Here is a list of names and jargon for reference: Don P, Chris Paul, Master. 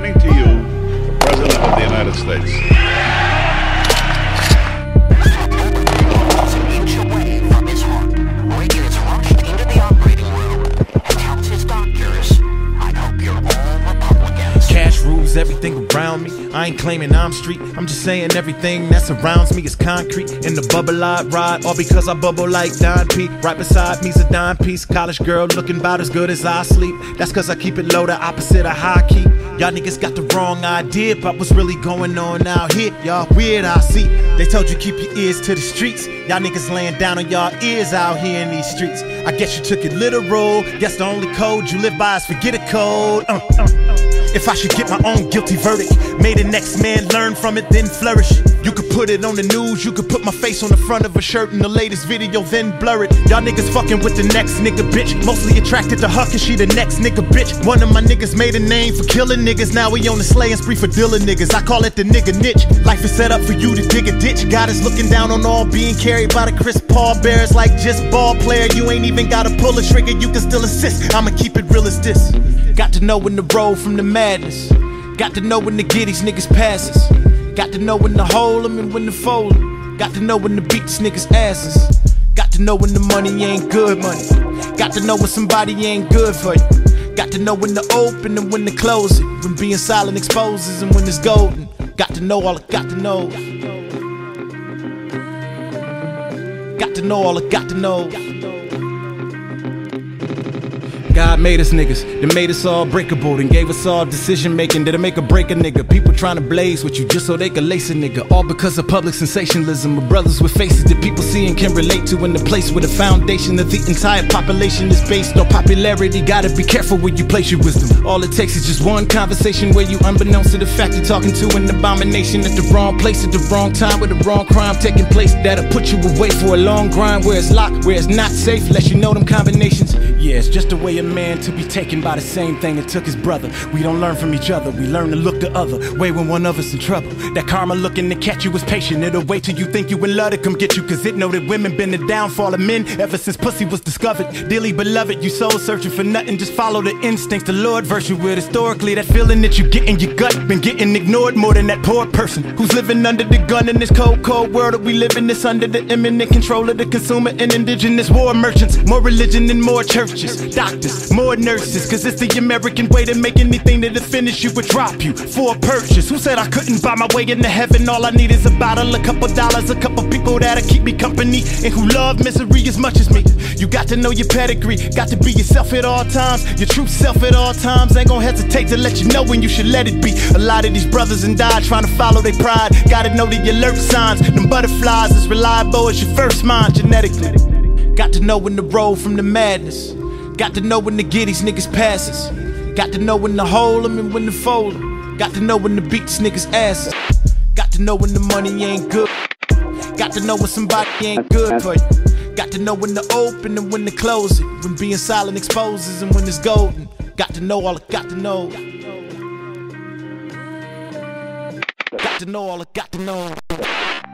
presenting to you the President of the United States. Everything around me, I ain't claiming I'm street, I'm just saying everything that surrounds me is concrete. In the bubble I ride, all because I bubble like Don P. Right beside me's a dime piece, college girl looking about as good as I sleep. That's cause I keep it low, the opposite of high key. Y'all niggas got the wrong idea about what's really going on out here. Y'all weird, I see. They told you keep your ears to the streets. Y'all niggas laying down on y'all ears out here in these streets. I guess you took it literal. Guess the only code you live by is forget a code. If I should get my own guilty verdict, may the next man learn from it, then flourish. You could put it on the news, you could put my face on the front of a shirt in the latest video, then blur it. Y'all niggas fucking with the next nigga bitch, mostly attracted to her cause she the next nigga bitch. One of my niggas made a name for killing niggas, now we on the slaying spree for dealing niggas. I call it the nigga niche, life is set up for you to dig a ditch. God is looking down on all being carried by the Chris Paul bears like just ball player. You ain't even gotta pull a trigger, you can still assist, I'ma keep it real as this. Got to know when to roll from the madness. Got to know when to get these niggas passes. Got to know when to hold them and when to fold them. Got to know when to beat these niggas asses. Got to know when the money ain't good money. Got to know when somebody ain't good for you. Got to know when to open and when to close it. When being silent exposes and when it's golden. Got to know all I got to know. Got to know all I got to know. God made us niggas, then made us all breakable, then gave us all decision making that'll make or break a nigga. People trying to blaze with you just so they can lace a nigga, all because of public sensationalism of brothers with faces that people see and can relate to, in the place where the foundation of the entire population is based on popularity. Gotta be careful where you place your wisdom. All it takes is just one conversation where you unbeknownst to the fact you're talking to an abomination at the wrong place at the wrong time with the wrong crime taking place that'll put you away for a long grind where it's locked, where it's not safe, lest you know them combinations. Yeah, it's just a way of man to be taken by the same thing that took his brother. We don't learn from each other, we learn to look the other way when one of us in trouble. That karma looking to catch you is patient, it'll wait till you think you in love to come get you, cause it know that women been the downfall of men ever since pussy was discovered. Dearly beloved, you soul searching for nothing, just follow the instincts, the Lord virtue with historically. That feeling that you get in your gut been getting ignored more than that poor person who's living under the gun in this cold, cold world that we live in. This under the imminent control of the consumer and indigenous war merchants, more religion and more churches, doctors, more nurses, cause it's the American way to make anything that'll finish you would drop you for a purchase. Who said I couldn't buy my way into heaven? All I need is a bottle, a couple dollars, a couple people that'll keep me company and who love misery as much as me. You got to know your pedigree, got to be yourself at all times, your true self at all times. Ain't gonna hesitate to let you know when you should let it be. A lot of these brothers and die trying to follow their pride. Gotta know the alert signs, them butterflies as reliable as your first mind genetically. Got to know when to roll from the madness. Got to know when to get these niggas passes. Got to know when to hold them and when to fold them. Got to know when to beat these niggas asses. Got to know when the money ain't good. Got to know when somebody ain't good for you. Got to know when to open and when to close it. When being silent exposes and when it's golden. Got to know all I got to know. Got to know all I got to know.